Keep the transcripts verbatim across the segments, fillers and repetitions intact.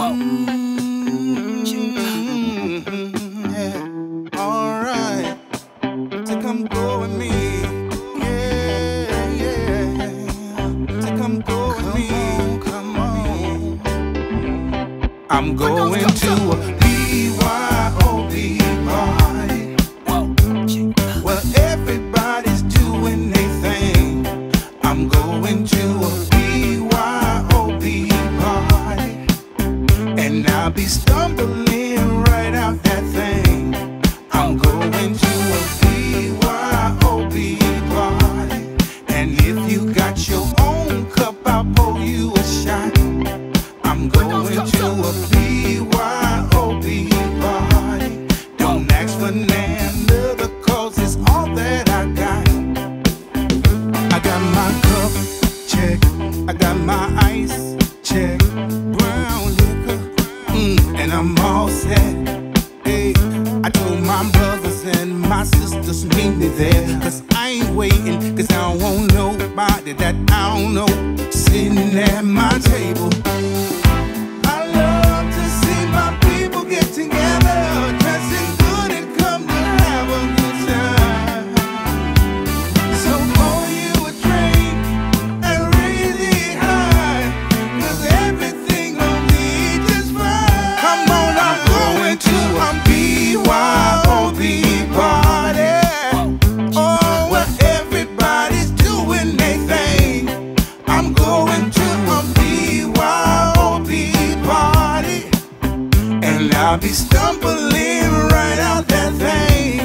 Whoa. Mm-hmm. Yeah. All right, so come go with me. Yeah, yeah. So come go with me. Come on, come on. I'm going to a B Y O B party. Well, everybody's doing their thing. I'm going to a B Y O B party, and I'll be stumbling right out that thing. I'm going to a B Y O B party, and if you got your own cup, I'll pour you a shot. I'm going to a B Y O B party. Don't ask for another, cause it's all that I got. I got my cup, check. I got my ice, check. Brown liquor, mm, and I'm all set. Hey, I told my brothers and my sisters meet me there, cause I ain't waiting, cause I don't want nobody that I don't know sitting at my table. I'll be stumbling right out that thing.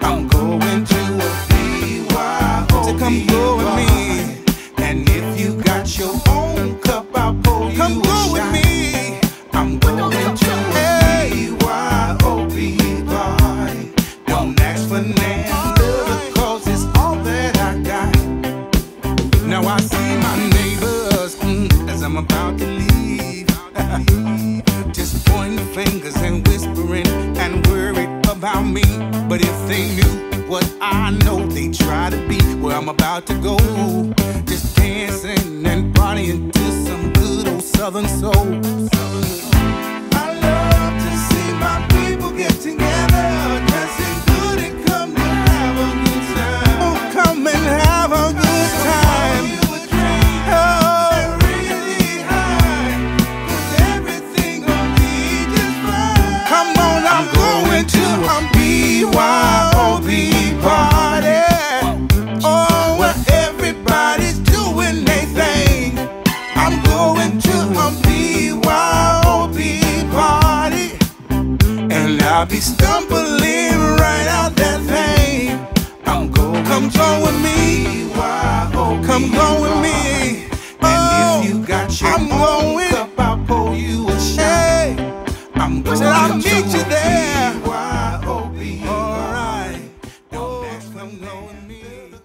I'm going to a B Y O B to come go with me. And if you got your own cup, I'll pour you a shot. Come go with me. I'm going to a B Y O B party. Don't ask for nothing, cause it's all that I got. Now I see my neighbors mm, as I'm about to leave. Just pointing fingers and whispering and worried about me. But if they knew what I know, they try to be where I'm about to go. Just dancing and partying to some good old Southern soul. I love to see my people get together, dancing good and come and have a good time. Oh, come and have a good time. Oh, B Y O B party. Oh, well, everybody's doing their thing. I'm going to a B Y O B party, and I'll be stumbling right out that thing. I'm going. Come go with me. B Y O B come go with me. Oh, and if you got your I'm going cup, I'll pour you a shot. Hey, I'm going. I'll meet you there. B Y O B. Knowing me.